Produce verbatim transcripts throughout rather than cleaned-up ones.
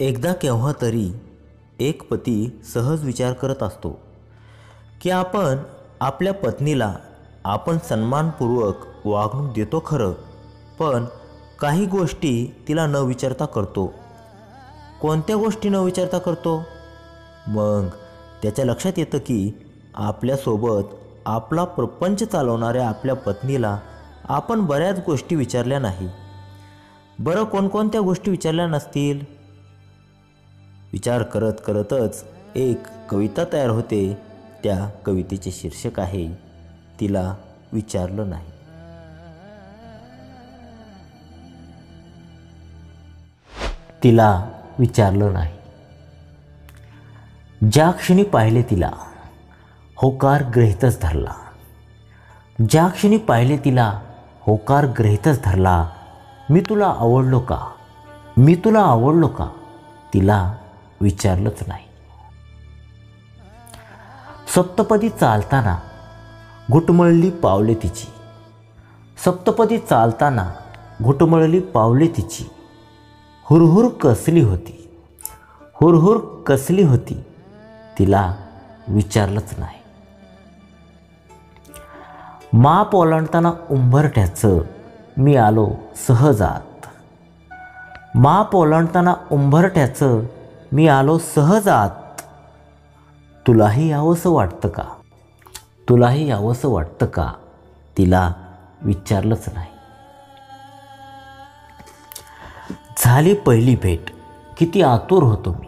एकदा केव्हा तरी एक पती सहज विचार करत असतो की आपण आपल्या पत्नीला आपण सन्मानपूर्वक वागणूक देतो खरं, पण काही गोष्टी तिला न विचारता करतो। कोणत्या गोष्टी न विचारता करतो? मग त्याच्या लक्षात येतं की आपल्यासोबत आपला प्रपंच चालवणाऱ्या आपल्या पत्नीला आपण बऱ्याच गोष्टी विचारल्या नाही। बरं, कोणकोणत्या गोष्टी विचारल्या नसतील? विचार करत करतच एक कविता तयार होते। त्या कवितेचे शीर्षक आहे, तिला विचारलं नाही। तिला विचारलं नाही। ज्या क्षणी पाहिले तिला होकार ग्रहितच धरला, ज्या क्षणी पाहिले तिला होकार ग्रहितच धरला। मी तुला आवडलो का, मी तुला आवडलो का, तिला विचारलंच नाही। सप्तपदी चालताना घुटमळली पावले तिची, सप्तपदी चालताना घुटमळली पावले तिची। हुरहुर कसली होती, हुरहुर कसली होती, तिला विचारलंच नाही। माप ओलांडताना उंबरठ्याचं मी आलो सहज आत, माप ओलांडताना उंबरठ्याचं मी आलो सहज आत। तुलाही यावंसं वाटतं का, तुलाही यावंसं वाटतं का, तिला विचारलंच नाही। झाली पहिली भेट किती आतुर होतो मी,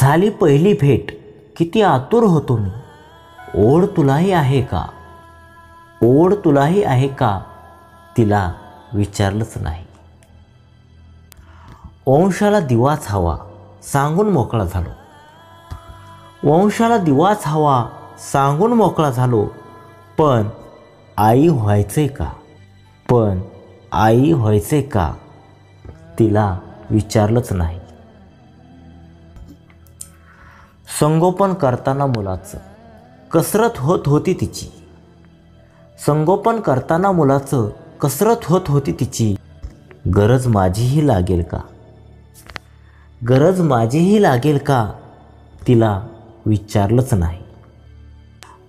झाली पहिली भेट किती आतुर होतो मी। ओढ तुलाही आहे का, ओढ तुलाही आहे का, तिला विचारलंच नाही। वंशाला दिवाच हवा सांगून मोकळा झालो, वंशाला दिवाच हवा सांगून मोकळा झालो। पण आई व्हायचे का, पण आई व्हायचे का, तिला विचारलंच नाही। संगोपन करताना मुलाचं कसरत होत होती तिची, संगोपन करताना मुलाचं कसरत होत होती तिची। गरज माझीही लागेल का, गरज माझीही लागेल का, तिला विचारलंच नाही।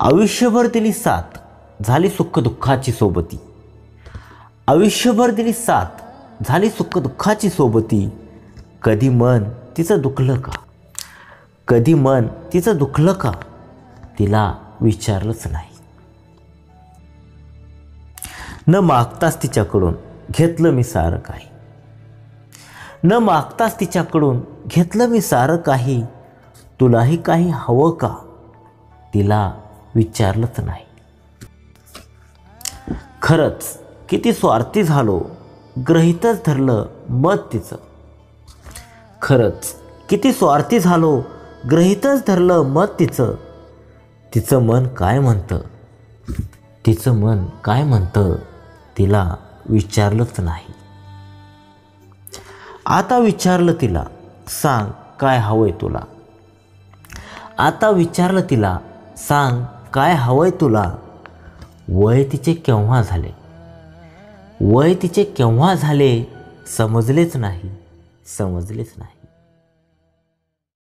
आयुष्यभर दिली साथ झाली सुख दुःखाची सोबती, आयुष्यभर दिली साथ झाली सुख दुःखाची सोबती। कधी मन तिचं दुखलं का, कधी मन तिचं दुखलं का, तिला विचारलंच नाही। न मागताच तिच्याकडून घेतलं मी सारं काही, न मागताच तिच्याकडून घेतलं मी सारं काही। तुलाही काही हवं का, तिला विचारलंच नाही। खरंच किती स्वार्थी झालो, ग्रहितच धरलं मत तिचं। खरंच किती स्वार्थी झालो, ग्रहितच धरलं मत तिचं। तिचं मन काय म्हणतं, तिचं मन काय म्हणतं, तिला विचारलंच नाही। आता विचारलं तिला सांग काय हवंय तुला, आता विचारलं तिला सांग काय हवंय तुला। वय तिचे केव्हा झाले, वय तिचे केव्हा झाले, समजलेच नाही, समजलेच नाही।